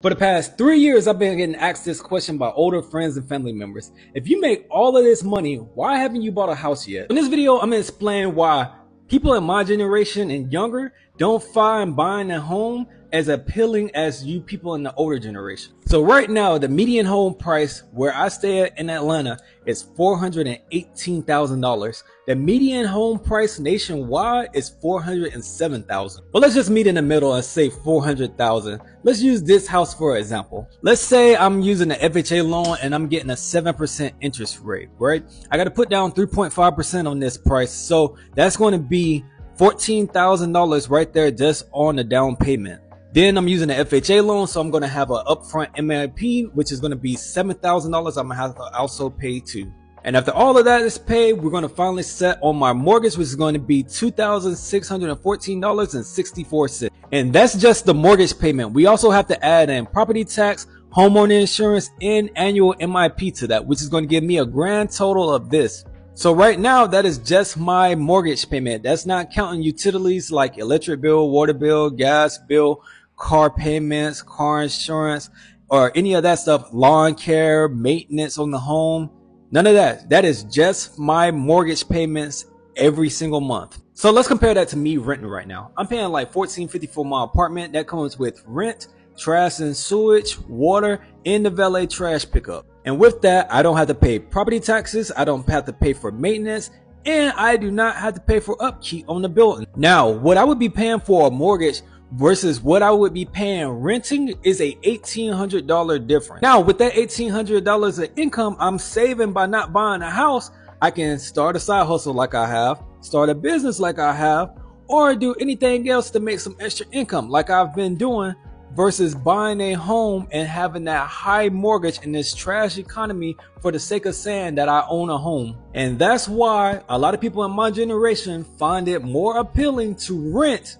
For the past 3 years, I've been getting asked this question by older friends and family members. If you make all of this money, why haven't you bought a house yet? In this video, I'm gonna explain why people in my generation and younger don't find buying a home as appealing as you people in the older generation. So right now, the median home price where I stay at in Atlanta is $418,000. The median home price nationwide is $407,000. But let's just meet in the middle and say $400,000. Let's use this house for example. Let's say I'm using an FHA loan and I'm getting a 7% interest rate, right? I got to put down 3.5% on this price. So that's going to be $14,000 right there just on the down payment. Then I'm using an FHA loan, so I'm going to have an upfront MIP, which is going to be $7,000 I'm going to have to also pay too. And after all of that is paid, we're going to finally set on my mortgage, which is going to be $2,614.64. And that's just the mortgage payment. We also have to add in property tax, homeowner insurance, and annual MIP to that, which is going to give me a grand total of this. So right now, that is just my mortgage payment. That's not counting utilities like electric bill, water bill, gas bill, car payments, car insurance, or any of that stuff, lawn care, maintenance on the home. None of that. That is just my mortgage payments every single month. So let's compare that to me renting right now. I'm paying like $14.50 for my apartment. That comes with rent, trash and sewage, water, and the valet trash pickup. And with that, I don't have to pay property taxes. I don't have to pay for maintenance. And I do not have to pay for upkeep on the building. Now, what I would be paying for a mortgage versus what I would be paying renting is a $1,800 difference. Now, with that $1,800 of income I'm saving by not buying a house, I can start a side hustle like I have, start a business like I have, or do anything else to make some extra income like I've been doing, versus buying a home and having that high mortgage in this trash economy for the sake of saying that I own a home. And that's why a lot of people in my generation find it more appealing to rent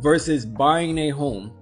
versus buying a home.